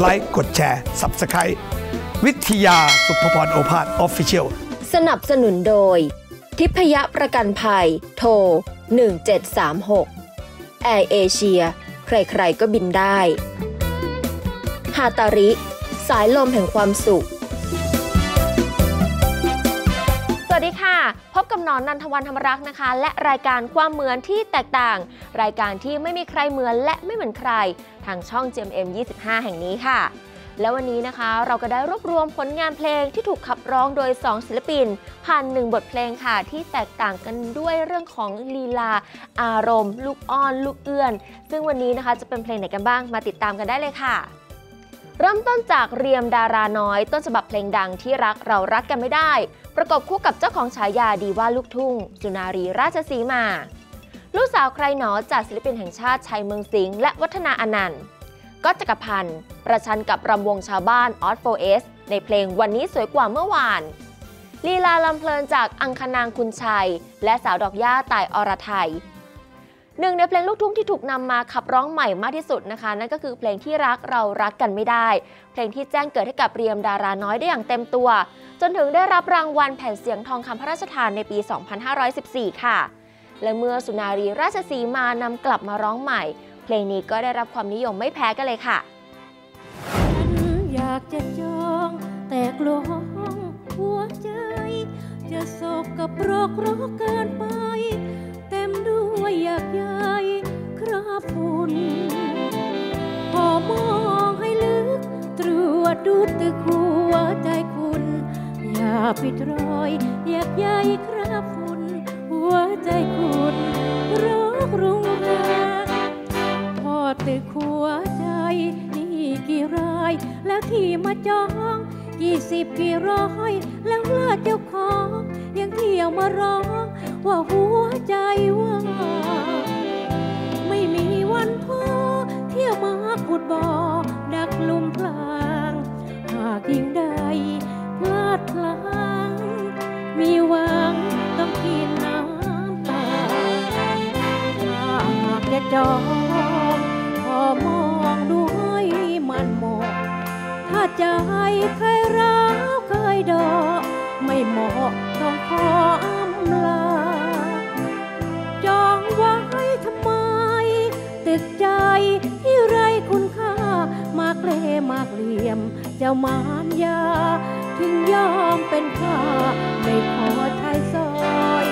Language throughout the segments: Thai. ไลค์กดแชร์ Subscribe วิทยาสุภพรโอภาส Official สนับสนุนโดยทิพยประกันภัยโทร1736แอร์เอเชียใครๆก็บินได้ฮาตาริสายลมแห่งความสุขสวัสดีค่ะพบกับหนอนนันทวรรณธรรมรักษ์นะคะและรายการความเหมือนที่แตกต่างรายการที่ไม่มีใครเหมือนและไม่เหมือนใครทางช่อง GMM25 แห่งนี้ค่ะและวันนี้นะคะเราก็ได้รวบรวมผลงานเพลงที่ถูกขับร้องโดย2ศิลปินผ่าน1บทเพลงค่ะที่แตกต่างกันด้วยเรื่องของลีลาอารมณ์ลูกอ้อนลูกเอื้อนซึ่งวันนี้นะคะจะเป็นเพลงไหนกันบ้างมาติดตามกันได้เลยค่ะเริ่มต้นจากเรียมดาราน้อยต้นฉบับเพลงดังที่รักเรารักกันไม่ได้ประกอบคู่กับเจ้าของฉายาดีว่าลูกทุ่งสุนารีราชสีมาลูกสาวใครหนอจากศิลปินแห่งชาติชัยเมืองสิงห์และวัฒนาอนันต์ก็จักรพันธ์ประชันกับรำวงชาวบ้านออสโฟเอสในเพลงวันนี้สวยกว่าเมื่อวานลีลาลำเพลินจากอังคนางคุณชัยและสาวดอกหญ้าต่ายอรไทยหนึ่งในเพลงลูกทุ่งที่ถูกนำมาขับร้องใหม่มากที่สุดนะคะนั่นก็คือเพลงที่รักเรารักกันไม่ได้เพลงที่แจ้งเกิดให้กับเรียมดาราน้อยได้อย่างเต็มตัวจนถึงได้รับรางวัลแผ่นเสียงทองคำพระราชทานในปี 2514 ค่ะและเมื่อสุนารีราชสีมานำกลับมาร้องใหม่เพลงนี้ก็ได้รับความนิยมไม่แพ้กันเลยค่ะฉันอยากจะจองแต่กลัวหัวใจจะโศกกับโรคร้องเกินไปเต็มด้วยอยากใหญ่ครับคุณพอมองให้ลึกตรวจดูตึกหัวใจคุณอย่าปิดรอยอยากใหญ่ครับคุณหัวใจคุณโรครุ่งราพอตึกหัวใจนี่กี่รายแล้วที่มาจองกี่สิบกี่ร้อยแล้วเลือดเจ้าของยังเที่ยวมาร้องว่าหัวใจว่าไม่มีวันพอเที่ยวมาขุดบ่อดักลุ่มพลางหากยิ่งใดพลาดพลั้งมีหวังต้องกินน้ำตาหากจะจองพอมองดูให้มันหมดถ้าใจใครร้าวใครดอกไม่เหมาะต้องขออำลาจองไว้ทำไมตึกใจที่ไรคุณค่ามากเล่มากเหลี่ยมเจ้ามารยาถึงยอมเป็นข้าไม่ขอชายซอย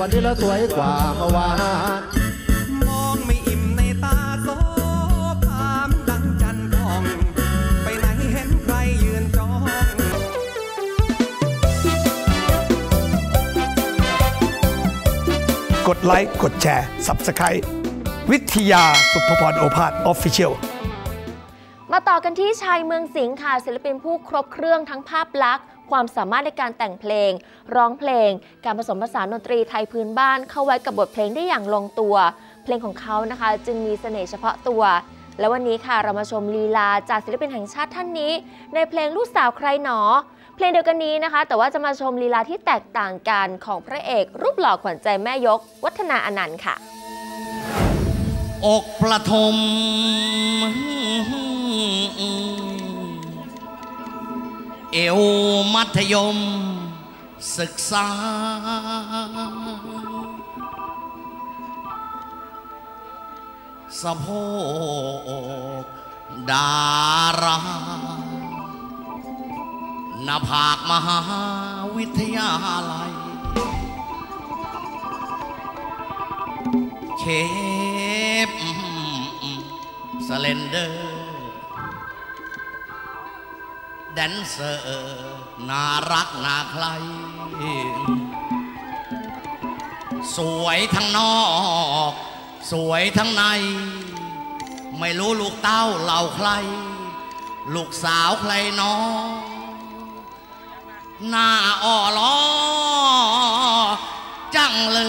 วันนี้แล้วสวยกว่าเมื่อวานมองไม่อิ่มในตาโสภามดังจันทร์กองไปไหนเห็นใครยืนจ้องกดไลค์กดแชร์ Subscribe วิทยาสุภพรโอภาส Officialมาต่อกันที่ชายเมืองสิงห์ค่ะศิลปินผู้ครบเครื่องทั้งภาพลักษณ์ความสามารถในการแต่งเพลงร้องเพลงการผสมผสานดนตรีไทยพื้นบ้านเข้าไว้กับบทเพลงได้อย่างลงตัวเพลงของเขานะคะจึงมีเสน่ห์เฉพาะตัวและวันนี้ค่ะเรามาชมลีลาจากศิลปินแห่งชาติท่านนี้ในเพลงลูกสาวใครหนอเพลงเดียวกันนี้นะคะแต่ว่าจะมาชมลีลาที่แตกต่างกันของพระเอกรูปหล่อขวัญใจแม่ยกวัฒนาอนันต์ค่ะอกประทมเอวมัธยมศึกษาสะโพกดาราหน้าผากมหาวิทยาลัยเชฟสเลนเดอร์แดนเซอร์น่ารักน่าใครสวยทั้งนอกสวยทั้งในไม่รู้ลูกเต้าเหล่าใครลูกสาวใครน้องหน้าอ่อล้อจังเลย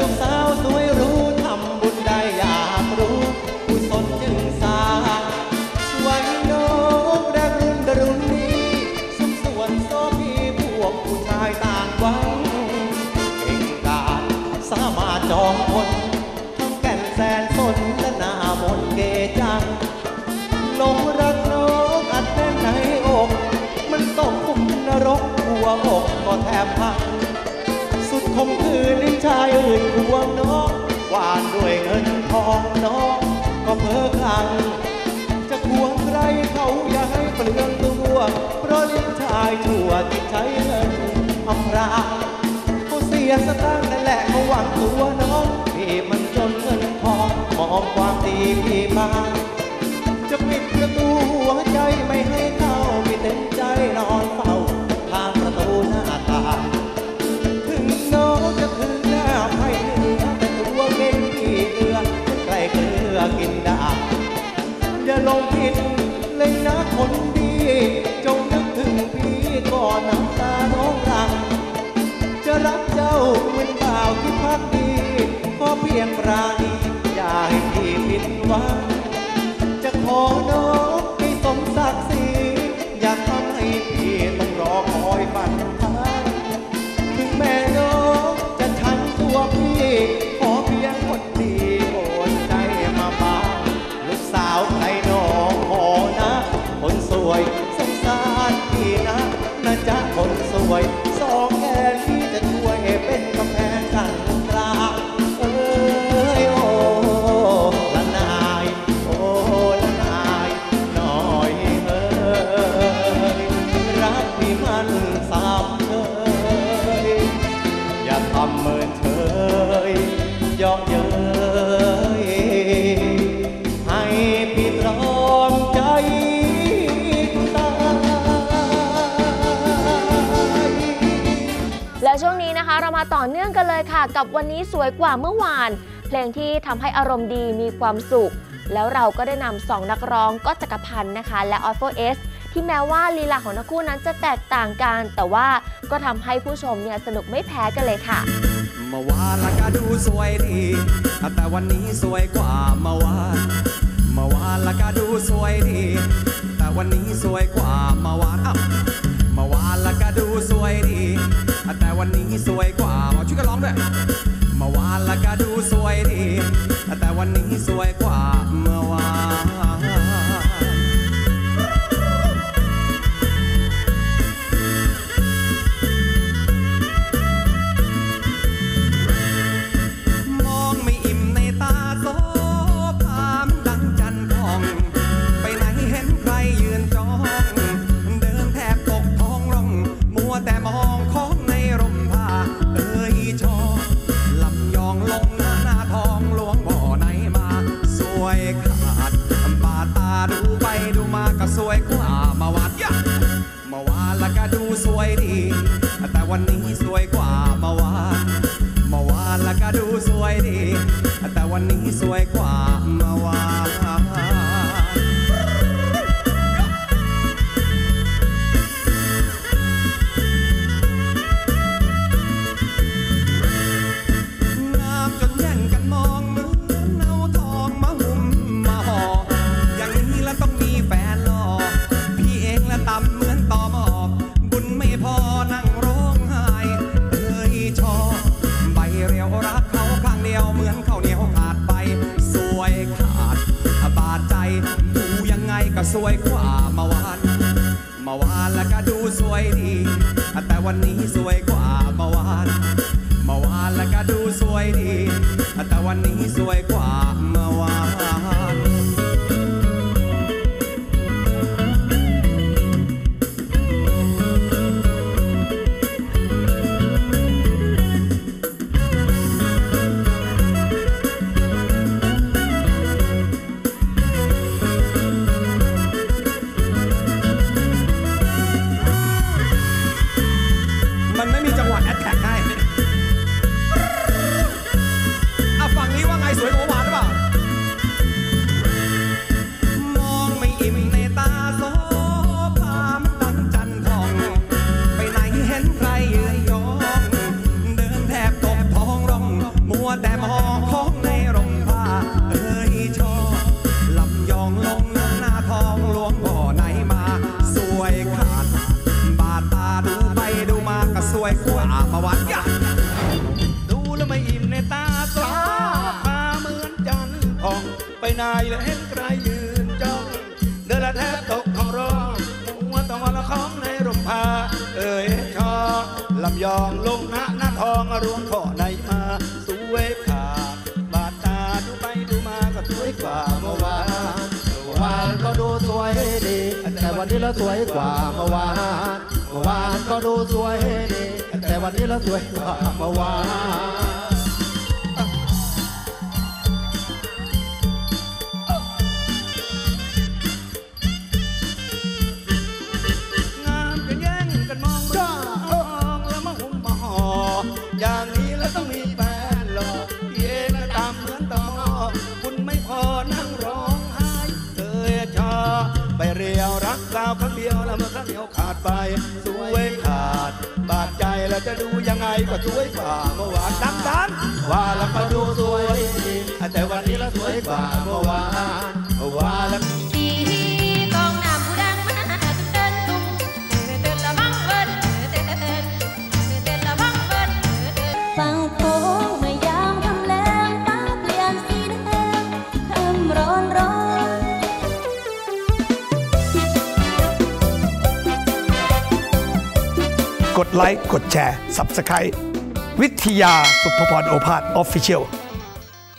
ลูกสาวสวยรู้ทำบุญได้อยากรู้ผู้สนจึงสาวันโนแรกรุ่นดรุ่นนี้สมส่วนโซมีพวกผู้ชายต่างวังเก่งกาจสามารถจองคนทั้งแก่นแสนสนและหน้ามนเกจังลงรักนกอัดแน่นในอกมันส่งปุ่มนรกหัวอกก็แทบพังคมคืนลิ้นชายอื่นห่วงน้องหวานด้วยเงินทองน้องก็เพ้อคลั่งจะควงใครเขาอย่าให้เปลืองตัวเพราะลิ้นชายชั่วที่ใช้เงินอำพรางเขาเสียสตางค์นั่นแหละเขาหวังตัวน้องพี่มันจนเงินทองมองความดีพี่มาจะปิดประตูหัวใจไม่ให้เข้าพี่เต็มใจนอนเฝ้าทางประตูหน้าต่างจะถึงหน้าให้เนื้อแต่ตัวเก่งที่เดือดใกล้เกลือกินได้อย่าลงผิดเลยนะคนดีจงนึกถึงพี่ก่อนน้ำตาร้องรังจะรักเจ้าเหมือนบ่าวที่พักดีขอเพียงปราณีอย่าให้พี่ผิดหวังจะขอน้องให้สมศักดิ์ศรีอย่าทำให้พี่ต้องรอคอยฝันท้ายถึงแม้น้องขอเพียงคนดีโอนใจมาบ้างลูกสาวใครหนอขอนะคนสวยสงสารพี่นะนะจ๊ะคนสวยสองแขนที่จะช่วยเป็นกำแพงกันตรา ต่อเนื่องกันเลยค่ะกับวันนี้สวยกว่าเมื่อวานเพลงที่ทำให้อารมณ์ดีมีความสุขแล้วเราก็ได้นำ2นักร้องก็จักรพันธ์นะคะและออฟโฟเอสที่แม้ว่าลีลาของทั้งคู่นั้นจะแตกต่างกันแต่ว่าก็ทำให้ผู้ชมเนี่ยสนุกไม่แพ้กันเลยค่ะเมื่อวานละก็ดูสวยดีแต่วันนี้สวยกว่าเมื่อวานละก็ดูสวยดีแต่วันนี้สวยกว่าเมื่อวานเมื่อวานละก็ดูสวยดีแต่วันนี้สวยกว่ามาช่วยกันร้องด้วยเมื่อวานละก็ดูสวยดีแต่วันนี้สวยกว่าเมื่อวานสวยกว่าเมื่อวานเมื่อวานละก็ดูสวยดีแต่วันนี้สวยกว่าเมื่อวานละก็ดูสวยดีแต่วันนี้สวยกว่าเมื่อวานสวยกว่าเมื่อวานละก็ดูสวยดีแต่วันนี้สวยกว่าเมื่อวานละก็ดูสวยดีแต่วันนี้สวยกว่าเมื่อวานเห็นใครยืนจ้องเดินละแทบตกของร้องหัวต้องละของในร่มผ้าเอ่ยชอลำยองลงหน้าทองรวงข้อในมาสวยขาดบาดตาดูไปดูมาก็สวยกว่าเมื่อวานก็ดูสวยดีแต่วันนี้เราสวยกว่าเมื่อวานก็ดูสวยดีแต่วันนี้เราสวยกว่าเมื่อวานขาดไปสวยขาดบาดใจแล้วจะดูยังไงก็สวยกว่าเมื่อวานดังนั้นว่าแล้วก็ดูสวยดีแต่วันนี้เราสวยกว่าเมื่อวานแล้วกดไลค์กดแชร์ Subscribe วิทยาสุภพรโอภาส Official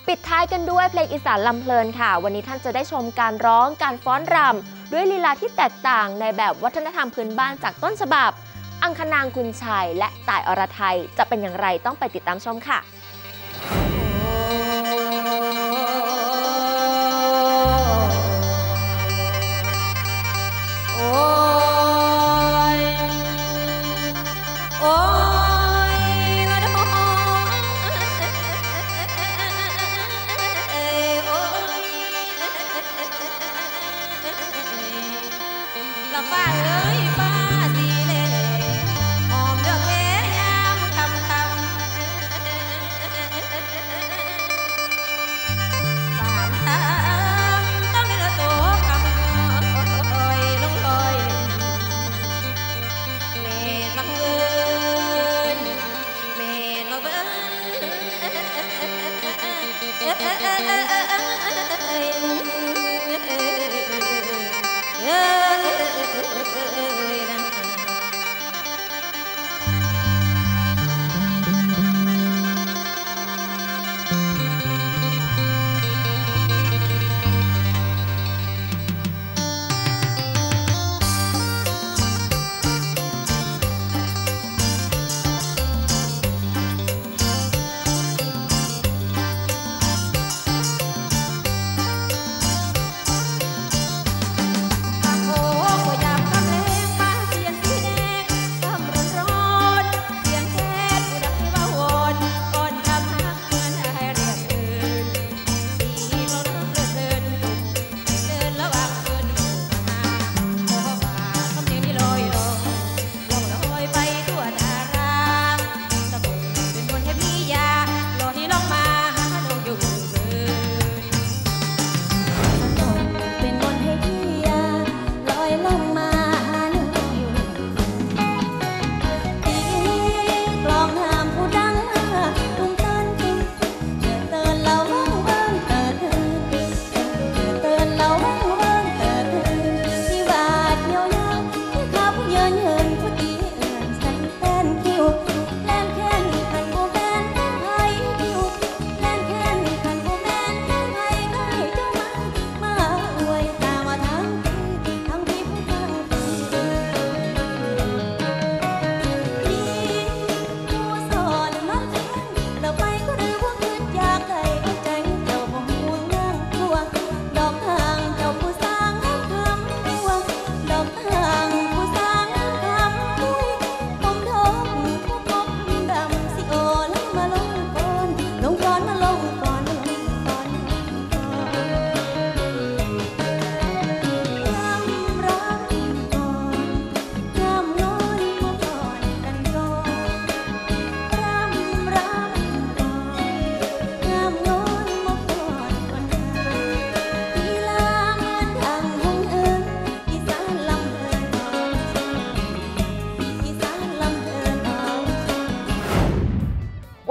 ปิดท้ายกันด้วยเพลงอีสานลำเพลินค่ะวันนี้ท่านจะได้ชมการร้องการฟ้อนรำด้วยลีลาที่แตกต่างในแบบวัฒนธรรมพื้นบ้านจากต้นฉบับอังคณางคุณชัยและต่ายอรไทยจะเป็นอย่างไรต้องไปติดตามชมค่ะโอ้ย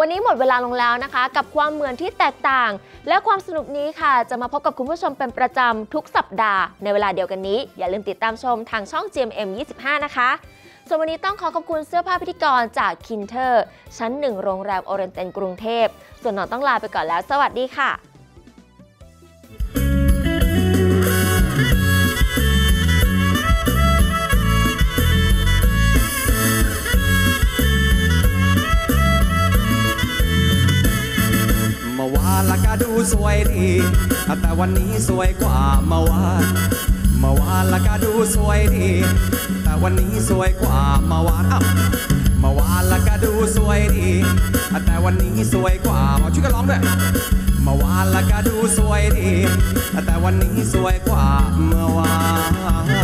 วันนี้หมดเวลาลงแล้วนะคะกับความเหมือนที่แตกต่างและความสนุกนี้ค่ะจะมาพบกับคุณผู้ชมเป็นประจำทุกสัปดาห์ในเวลาเดียวกันนี้อย่าลืมติดตามชมทางช่อง GMM25 นะคะส่วนวันนี้ต้องขอขอบคุณเสื้อผ้าพิธีกรจากคินเทอร์ชั้น 1โรงแรมโอเรนเตนกรุงเทพส่วนหนอนต้องลาไปก่อนแล้วสวัสดีค่ะละก็ดูสวยดีแต่วันนี้สวยกว่าเมื่อวานละก็ดูสวยดีแต่วันนี้สวยกว่าเมื่อวานละก็ดูสวยดีแต่วันนี้สวยกว่ามาช่วยกันร้องด้วยเมื่อวานละก็ดูสวยดีแต่วันนี้สวยกว่าเมื่อวาน